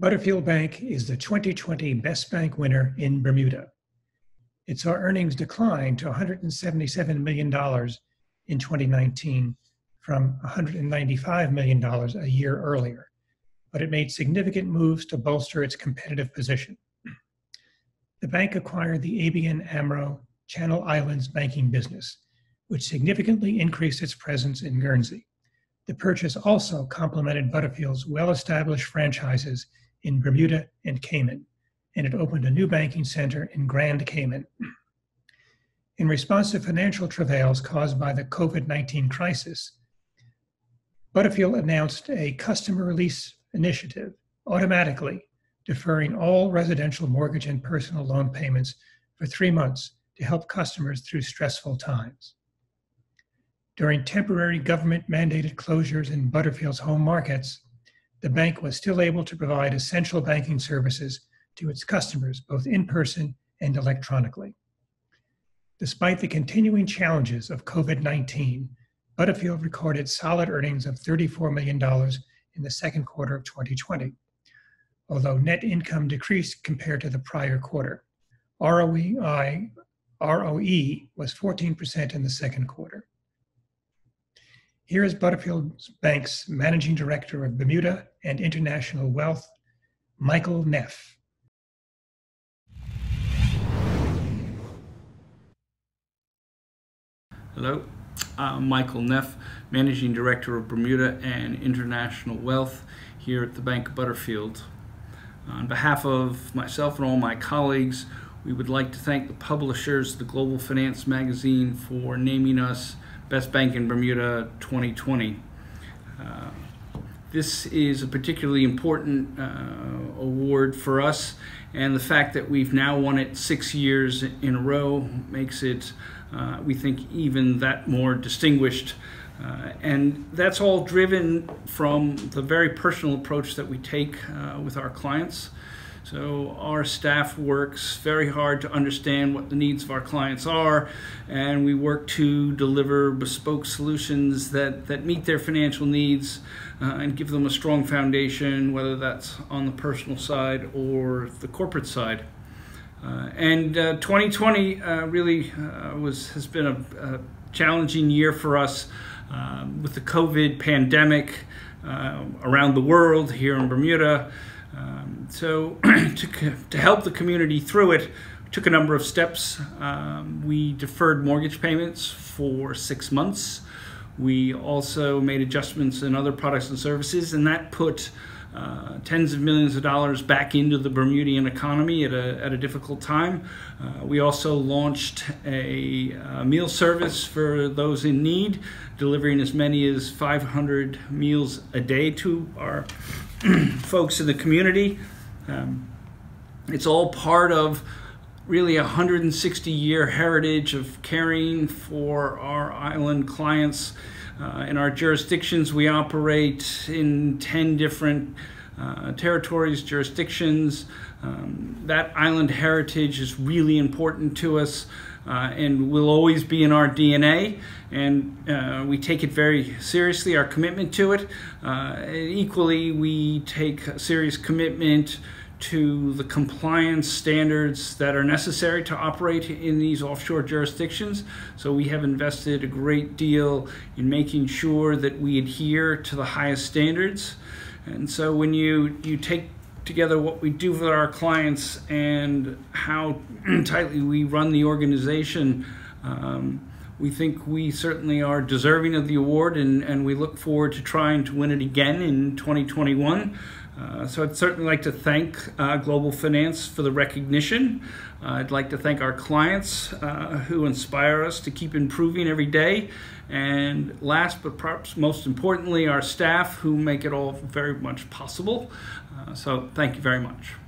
Butterfield Bank is the 2020 Best Bank winner in Bermuda. It saw earnings decline to $177 million in 2019 from $195 million a year earlier, but it made significant moves to bolster its competitive position. The bank acquired the ABN AMRO Channel Islands banking business, which significantly increased its presence in Guernsey. The purchase also complemented Butterfield's well-established franchises in Bermuda and Cayman, and it opened a new banking center in Grand Cayman. In response to financial travails caused by the COVID-19 crisis, Butterfield announced a customer release initiative, automatically deferring all residential mortgage and personal loan payments for 3 months to help customers through stressful times. During temporary government-mandated closures in Butterfield's home markets, the bank was still able to provide essential banking services to its customers, both in person and electronically. Despite the continuing challenges of COVID-19, Butterfield recorded solid earnings of $34 million in the second quarter of 2020, although net income decreased compared to the prior quarter. ROE was 14% in the second quarter. Here is Butterfield Bank's Managing Director of Bermuda and International Wealth, Michael Neff. Hello, I'm Michael Neff, Managing Director of Bermuda and International Wealth here at the Bank of Butterfield. On behalf of myself and all my colleagues, we would like to thank the publishers of the Global Finance Magazine for naming us Best Bank in Bermuda 2020. This is a particularly important award for us, and the fact that we've now won it 6 years in a row makes it, we think, even that more distinguished. And that's all driven from the very personal approach that we take with our clients. So our staff works very hard to understand what the needs of our clients are, and we work to deliver bespoke solutions that meet their financial needs and give them a strong foundation, whether that's on the personal side or the corporate side. 2020 really has been a challenging year for us with the COVID pandemic around the world, here in Bermuda. To help the community through it, we took a number of steps. We deferred mortgage payments for 6 months. We also made adjustments in other products and services, and that put tens of millions of dollars back into the Bermudian economy at a difficult time. We also launched a meal service for those in need, delivering as many as 500 meals a day to our folks in the community. It's all part of really a 160-year heritage of caring for our island clients. In our jurisdictions, we operate in 10 different territories, jurisdictions. That island heritage is really important to us and will always be in our DNA, and we take it very seriously, our commitment to it. Equally, we take a serious commitment to the compliance standards that are necessary to operate in these offshore jurisdictions. So we have invested a great deal in making sure that we adhere to the highest standards. And so when you take together what we do for our clients and how tightly we run the organization, we think we certainly are deserving of the award, and we look forward to trying to win it again in 2021. So I'd certainly like to thank Global Finance for the recognition. I'd like to thank our clients who inspire us to keep improving every day. And last but perhaps most importantly, our staff who make it all very much possible. So thank you very much.